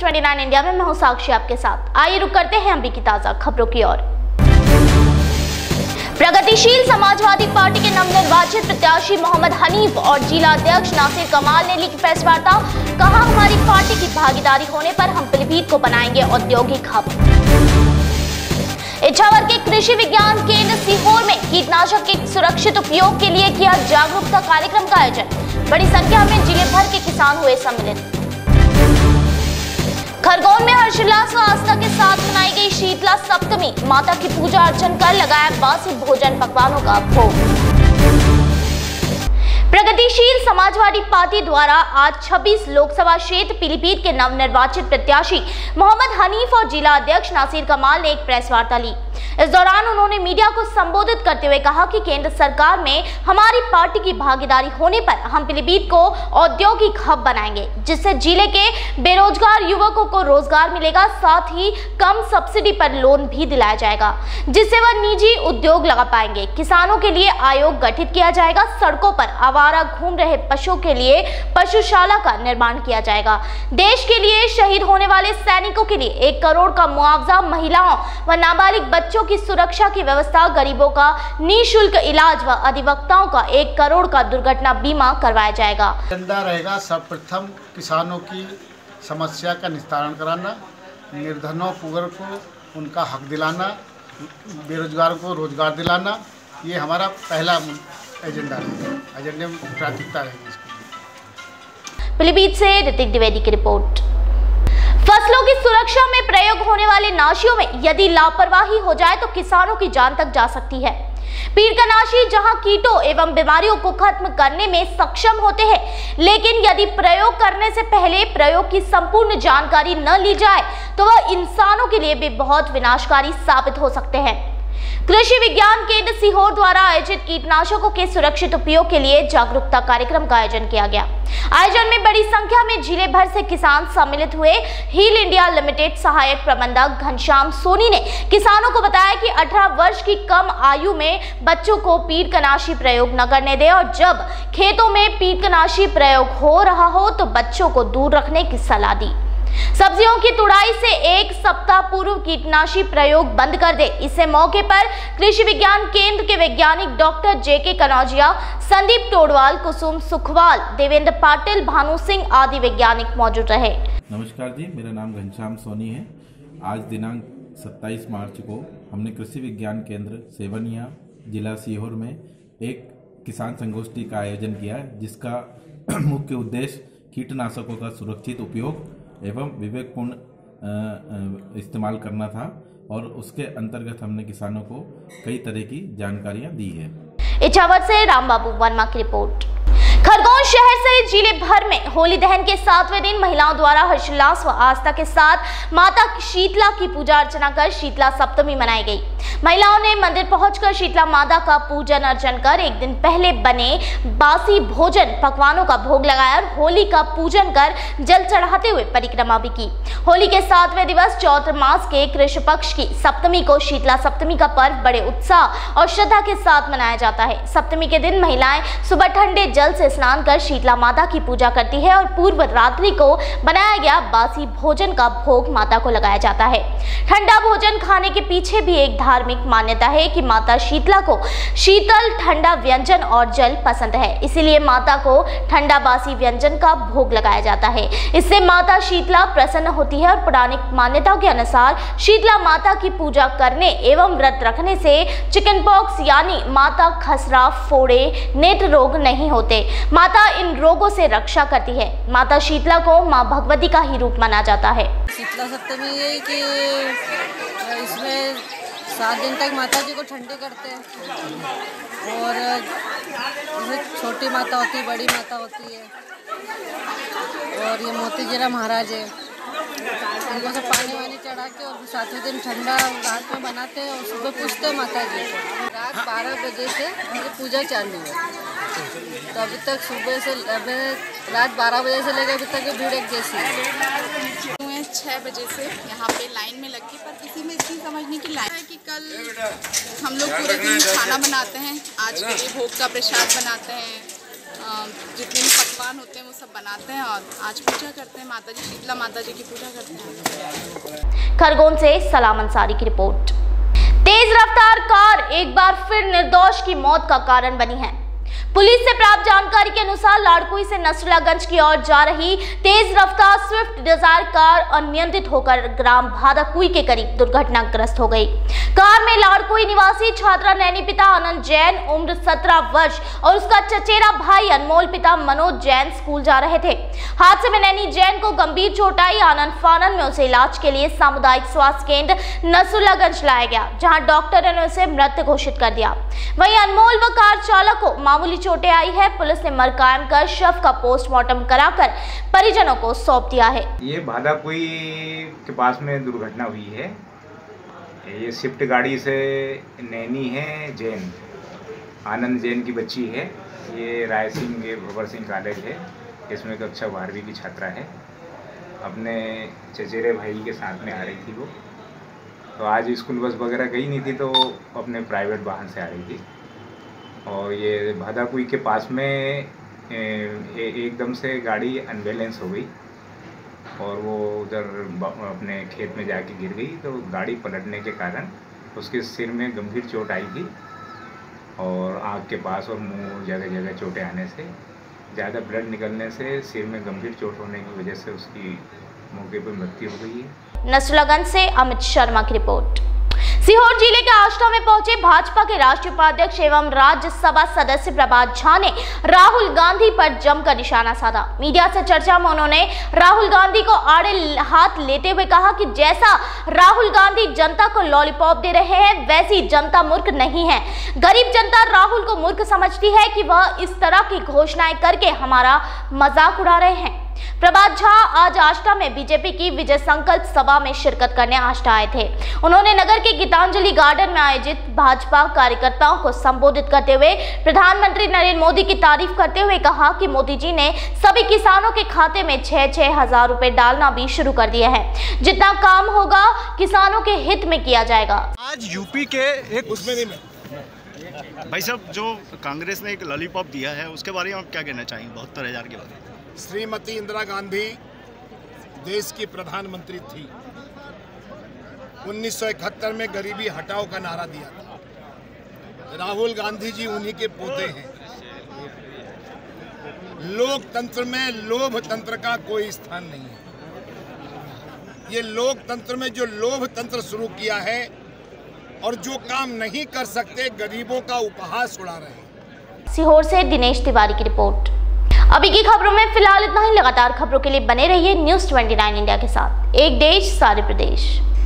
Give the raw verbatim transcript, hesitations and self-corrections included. Twenty nine India में मैं हूं साक्षी आपके साथ। आइए रुक करते हैं अभी की ताजा खबरों की ओर। प्रगतिशील समाजवादी पार्टी के नवनिर्वाचित प्रत्याशी मोहम्मद हनीफ और जिला अध्यक्ष नासिर कमाल ने ली प्रेस वार्ता। कहा, हमारी पार्टी की भागीदारी होने पर हम पीलीभीत को बनाएंगे औद्योगिक हब। इछावर के कृषि विज्ञान केंद्र सीहोर में कीटनाशक के सुरक्षित उपयोग के लिए किया जागरूकता कार्यक्रम का आयोजन। बड़ी संख्या में जिले भर के किसान हुए सम्मिलित। खरगोन में हर्षोल्लास व आस्था के साथ मनाई गई शीतला सप्तमी। माता की पूजा अर्चन कर लगाया बासी भोजन पकवानों का भोग। प्रगतिशील समाजवादी पार्टी द्वारा आज छब्बीस लोकसभा क्षेत्र पीलीभीत के नवनिर्वाचित प्रत्याशी मोहम्मद हनीफ और जिला अध्यक्ष नासिर कमाल ने एक प्रेस वार्ता ली। इस दौरान उन्होंने मीडिया को संबोधित करते हुए कहा कि केंद्र सरकार में हमारी पार्टी की भागीदारी होने पर हम पीलीभीत को औद्योगिक हब बनाएंगे, जिससे जिले के बेरोजगार युवकों को रोजगार मिलेगा। साथ ही कम सब्सिडी पर लोन भी दिलाया जाएगा, जिससे वह निजी उद्योग लगा पाएंगे। किसानों के लिए आयोग गठित किया जाएगा। सड़कों पर आवारा घूम रहे पशुओं के लिए पशुशाला का निर्माण किया जाएगा। देश के लिए शहीद होने वाले सैनिकों के लिए एक करोड़ का मुआवजा। महिलाओं व नाबालिग बच्चों की सुरक्षा की व्यवस्था। गरीबों का निःशुल्क इलाज व अधिवक्ताओं का एक करोड़ का दुर्घटना बीमा करवाया जाएगा। जिंदा रहेगा। सर्वप्रथम किसानों की समस्या का निस्तारण कराना, निर्धनों पुअर को उनका हक दिलाना, बेरोजगारों को रोजगार दिलाना, ये हमारा पहला एजेंडा रहेगा, एजेंडे में प्राथमिकता रहेगी। पीलीभीत से ऋतिक द्विवेदी की रिपोर्ट। फसलों की सुरक्षा में प्रयोग होने वाले नाशियों में यदि लापरवाही हो जाए तो किसानों की जान तक जा सकती है। पीड़कनाशी जहां कीटों एवं बीमारियों को खत्म करने में सक्षम होते हैं, लेकिन यदि प्रयोग करने से पहले प्रयोग की संपूर्ण जानकारी न ली जाए तो वह इंसानों के लिए भी बहुत विनाशकारी साबित हो सकते हैं। कृषि विज्ञान केंद्र सीहोर द्वारा आयोजित कीटनाशकों के सुरक्षित उपयोग के लिए जागरूकता कार्यक्रम का आयोजन किया गया। आयोजन में बड़ी संख्या में जिले भर से किसान सम्मिलित हुए। हिल इंडिया लिमिटेड सहायक प्रबंधक घनश्याम सोनी ने किसानों को बताया कि अठारह वर्ष की कम आयु में बच्चों को पीड़कनाशी प्रयोग न करने दें और जब खेतों में पीड़कनाशी प्रयोग हो रहा हो तो बच्चों को दूर रखने की सलाह दी। सब्जियों की तुड़ाई से एक सप्ताह पूर्व कीटनाशी प्रयोग बंद कर दे। इस मौके पर कृषि विज्ञान केंद्र के वैज्ञानिक डॉक्टर जे के कनौजिया, संदीप टोडवाल, कुसुम सुखवाल, देवेंद्र पाटिल, भानु सिंह आदि वैज्ञानिक मौजूद रहे। नमस्कार जी, मेरा नाम घनश्याम सोनी है। आज दिनांक सत्ताईस मार्च को हमने कृषि विज्ञान केंद्र सेवनिया जिला सीहोर में एक किसान संगोष्ठी का आयोजन किया, जिसका मुख्य उद्देश्य कीटनाशकों का सुरक्षित उपयोग एवं विवेकपूर्ण इस्तेमाल करना था और उसके अंतर्गत हमने किसानों को कई तरह की जानकारियां दी है। इछावर से रामबाबू वर्मा की रिपोर्ट। खरगोन शहर सहित जिले भर में होली दहन के सातवें दिन महिलाओं द्वारा हर्षोल्लास व आस्था के साथ माता शीतला की पूजा अर्चना कर शीतला सप्तमी मनाई गई। महिलाओं ने मंदिर पहुंचकर शीतला माता का पूजन अर्चन कर एक दिन पहले बने बासी भोजन पकवानों का भोग लगाया और होली का पूजन कर जल चढ़ाते हुए परिक्रमा भी की। होली के सातवें दिवस चौत्र मास के कृष्ण पक्ष की सप्तमी को शीतला सप्तमी का पर्व बड़े उत्साह और श्रद्धा के साथ मनाया जाता है। सप्तमी के दिन महिलाएं सुबह ठंडे जल से स्नान कर शीतला माता की पूजा करती है और पूर्व रात्रि को बनाया गया बासी भोजन का भोग माता को लगाया जाता है। ठंडा भोजन खाने के पीछे भी एक धार्मिक मान्यता है कि माता शीतला को शीतल ठंडा व्यंजन और जल पसंद है, इसीलिए माता को ठंडा बासी व्यंजन का भोग लगाया जाता है। इससे माता शीतला प्रसन्न होती है और पौराणिक मान्यताओं के अनुसार शीतला माता की पूजा करने एवं व्रत रखने से चिकन पॉक्स यानी माता खसरा, फोड़े, नेत्र रोग नहीं होते। माता इन रोगों से रक्षा करती है। माता शीतला को माँ भगवती का ही रूप माना जाता है। शीतला सप्तमी ये कि इसमें सात दिन तक माता जी को ठंडे करते हैं और इसमें छोटी माता होती है, बड़ी माता होती है और ये मोती जरा महाराज है। उनको सब पानी वानी चढ़ा के और सातवें दिन ठंडा रात में बनाते हैं और सुबह पूछते हैं माता जी को। रात बारह बजे से पूजा चालू है तो अभी तक सुबह से अभी रात बारह बजे से लेकर अभी तक भीड़ एक जैसी है। छः बजे से यहाँ पे लाइन में लगी पर किसी में इतनी समझने की लाइन है कि कल हम लोग पूरे दिन खाना बनाते हैं, आज के लिए भोग का प्रसाद बनाते हैं, जितने भी पकवान होते हैं वो सब बनाते हैं और आज पूजा करते हैं, माता जी शीतला माता जी की पूजा करते हैं। खरगोन से सलाम अंसारी की रिपोर्ट। तेज रफ्तार कार एक बार फिर निर्दोष की मौत का कारण बनी है। पुलिस से प्राप्त जानकारी के अनुसार लाड़कुई से नसरुल्लागंज की ओर जा रही तेज रफ्तार स्विफ्ट डिजायर कार अनियंत्रित होकर ग्राम भादाकुई के करीब दुर्घटनाग्रस्त हो गई। कार में लाड़कुई निवासी छात्रा नैनी पिता आनंद जैन उम्र सत्रह वर्ष और उसका चचेरा भाई अनमोल पिता मनोज जैन स्कूल जा रहे थे। हादसे में नैनी जैन को गंभीर चोट आई। आनंद फानन में उसे इलाज के लिए सामुदायिक स्वास्थ्य केंद्र नसरुल्लागंज लाया गया, जहाँ डॉक्टर ने उसे मृत घोषित कर दिया। वही अनमोल व कार चालक को मामूली चोटें आई है। पुलिस ने मर कायम कर शव का पोस्टमार्टम कराकर परिजनों को सौंप दिया है। ये भादाकुई के पास में दुर्घटना हुई है। ये स्विफ्ट गाड़ी से नैनी है जैन, आनंद जैन की बच्ची है। ये राय सिंह भवर सिंह कॉलेज है, इसमें कक्षा बारहवीं की छात्रा है। अपने चचेरे भाई के साथ में आ रही थी वो, तो आज स्कूल बस वगैरह गई नहीं थी, तो अपने प्राइवेट वाहन से आ रही थी। और ये भादाकुई के पास में एकदम से गाड़ी अनबैलेंस हो गई और वो उधर अपने खेत में जाके गिर गई। तो गाड़ी पलटने के कारण उसके सिर में गंभीर चोट आई थी और आँख के पास और मुंह जगह जगह चोटें आने से, ज़्यादा ब्लड निकलने से सिर में गंभीर चोट होने की वजह से उसकी मौके पर मृत्यु हो गई है। नसरुल्लागंज से अमित शर्मा की रिपोर्ट। सीहोर जिले के आष्टा में पहुंचे भाजपा के राष्ट्रीय उपाध्यक्ष एवं राज्यसभा सदस्य प्रभात झा ने राहुल गांधी पर जमकर निशाना साधा। मीडिया से चर्चा में उन्होंने राहुल गांधी को आड़े हाथ लेते हुए कहा कि जैसा राहुल गांधी जनता को लॉलीपॉप दे रहे हैं, वैसी जनता मूर्ख नहीं है। गरीब जनता राहुल को मूर्ख समझती है कि वह इस तरह की घोषणाएं करके हमारा मजाक उड़ा रहे हैं। प्रभात झा आज आष्टा में बीजेपी की विजय संकल्प सभा में शिरकत करने आष्टा आए थे। उन्होंने नगर के गीतांजलि गार्डन में आयोजित भाजपा कार्यकर्ताओं को संबोधित करते हुए प्रधानमंत्री नरेंद्र मोदी की तारीफ करते हुए कहा कि मोदी जी ने सभी किसानों के खाते में छह छह हजार रुपए डालना भी शुरू कर दिया है। जितना काम होगा किसानों के हित में किया जाएगा। आज यूपी के एक उसमें भाई साहब जो कांग्रेस ने एक लॉलीपॉप दिया है, उसके बारे में आप क्या कहना चाहेंगे? बहत्तर हजार के बारे में। श्रीमती इंदिरा गांधी देश की प्रधानमंत्री थी। उन्नीस सौ इकहत्तर में गरीबी हटाओ का नारा दिया था। राहुल गांधी जी उन्हीं के पोते हैं। लोकतंत्र में लोभ तंत्र का कोई स्थान नहीं है। ये लोकतंत्र में जो लोभ तंत्र शुरू किया है और जो काम नहीं कर सकते गरीबों का उपहास उड़ा रहे हैं। सीहोर से दिनेश तिवारी की रिपोर्ट। अभी की खबरों में फिलहाल इतना ही। लगातार खबरों के लिए बने रहिए न्यूज़ ट्वेंटी नाइन इंडिया के साथ। एक देश सारे प्रदेश।